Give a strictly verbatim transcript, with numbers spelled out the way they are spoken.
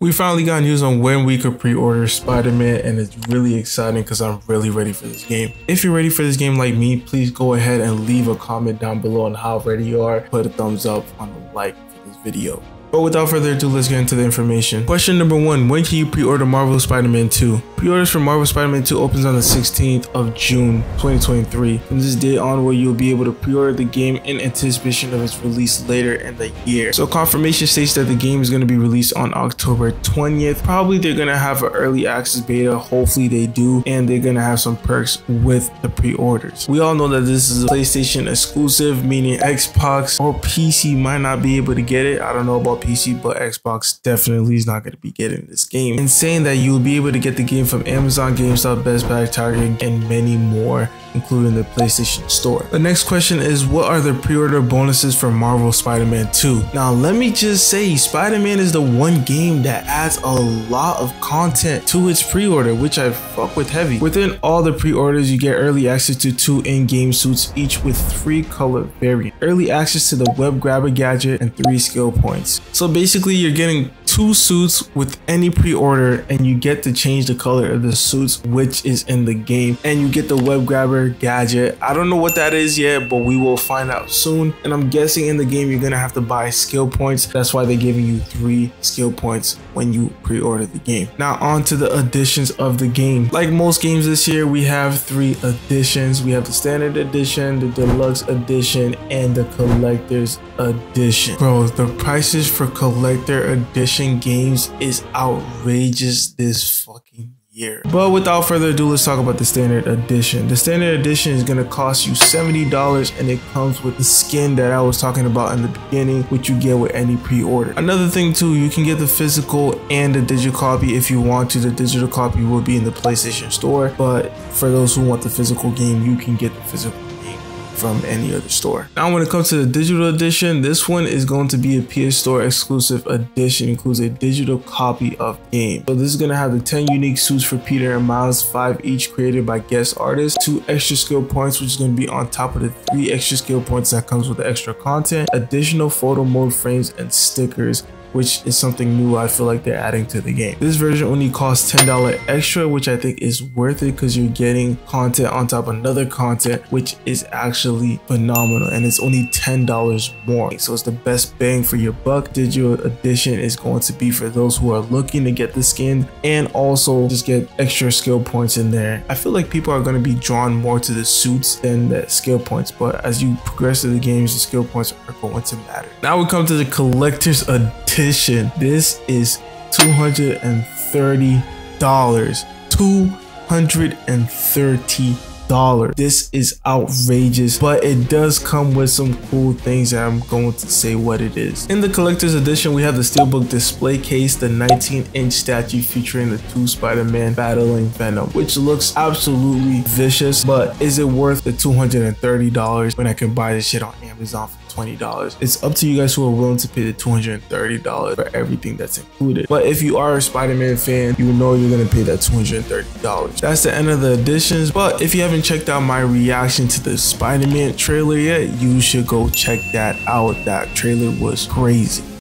We finally got news on when we could pre-order Spider-Man, and it's really exciting because I'm really ready for this game. If you're ready for this game like me, please go ahead and leave a comment down below on how ready you are. Put a thumbs up on the like for this video. But without further ado, let's get into the information. Question number one, when can you pre-order Marvel's Spider-Man two? Pre-orders for Marvel's Spider-Man two opens on the sixteenth of June twenty twenty-three. From this day onward, you'll be able to pre-order the game in anticipation of its release later in the year. So confirmation states that the game is going to be released on October twentieth. Probably they're going to have an early access beta, hopefully they do, and they're going to have some perks with the pre-orders. We all know that this is a PlayStation exclusive, meaning Xbox or P C might not be able to get it. I don't know about P C, but Xbox definitely is not going to be getting this game. And saying that you'll be able to get the game from Amazon, GameStop, Best Buy, Target, and many more, including the PlayStation Store. The next question is, what are the pre-order bonuses for Marvel's Spider-Man two? Now, let me just say, Spider-Man is the one game that adds a lot of content to its pre-order, which I fuck with heavy. Within all the pre-orders, you get early access to two in-game suits, each with three color variants, early access to the web grabber gadget, and three skill points. So basically, you're getting two suits with any pre-order, and you get to change the color of the suits, which is in the game, and you get the web grabber gadget. I don't know what that is yet, but we will find out soon. And I'm guessing in the game you're gonna have to buy skill points. That's why they're giving you three skill points when you pre-order the game. Now on to the additions of the game. Like most games this year, we have three additions. We have the standard edition, the deluxe edition, and the collector's edition. Bro, the prices for collector edition games is outrageous this fucking year. But without further ado, let's talk about the standard edition. The standard edition is going to cost you seventy dollars, and it comes with the skin that I was talking about in the beginning, which you get with any pre-order. Another thing too, you can get the physical and the digital copy if you want to. The digital copy will be in the PlayStation Store, but for those who want the physical game, you can get the physical from any other store. Now when it comes to the digital edition, this one is going to be a P S Store exclusive edition. It includes a digital copy of the game. So this is going to have the ten unique suits for Peter and Miles, five each created by guest artists, two extra skill points, which is going to be on top of the three extra skill points that comes with the extra content, additional photo mode frames, and stickers, which is something new I feel like they're adding to the game. This version only costs ten dollars extra, which I think is worth it because you're getting content on top of another content, which is actually phenomenal, and it's only ten dollars more. So it's the best bang for your buck. Digital edition is going to be for those who are looking to get the skin and also just get extra skill points in there. I feel like people are going to be drawn more to the suits than the skill points, but as you progress through the games, the skill points are going to matter. Now we come to the collector's edition. This is two hundred thirty dollars. two hundred thirty dollars. This is outrageous, but it does come with some cool things, and I'm going to say what it is. In the collector's edition, we have the steelbook display case, the nineteen inch statue featuring the two Spider-Man battling Venom, which looks absolutely vicious, but is it worth the two hundred thirty dollars when I can buy this shit on Amazon for twenty dollars. It's up to you guys who are willing to pay the two hundred thirty dollars for everything that's included. But if you are a Spider-Man fan, you know you're going to pay that two hundred thirty dollars. That's the end of the editions. But if you haven't checked out my reaction to the Spider-Man trailer yet, you should go check that out. That trailer was crazy.